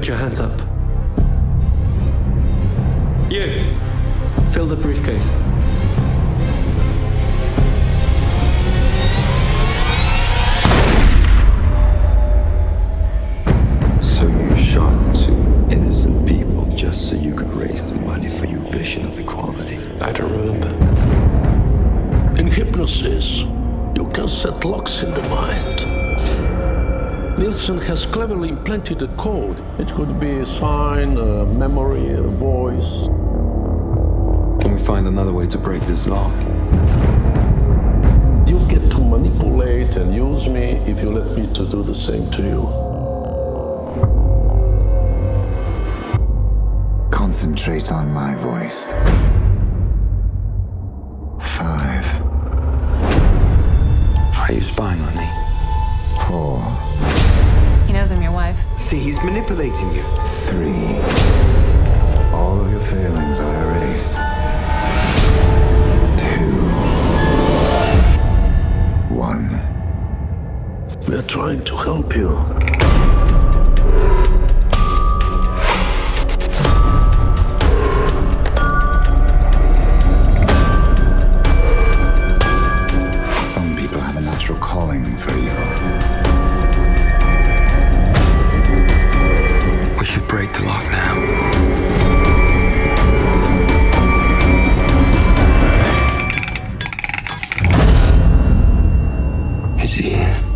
Put your hands up. You, fill the briefcase. So you shot two innocent people just so you could raise the money for your vision of equality? I don't remember. In hypnosis, you can set locks in the mind. Nielsen has cleverly implanted a code. It could be a sign, a memory, a voice. Can we find another way to break this lock? You get to manipulate and use me if you let me to do the same to you. Concentrate on my voice. 5. Are you spying on me? 4. He knows I'm your wife. See, he's manipulating you. 3. All of your failings are erased. 2. 1. We're trying to help you. Some people have a natural calling for evil. Break the lock now. Is he here?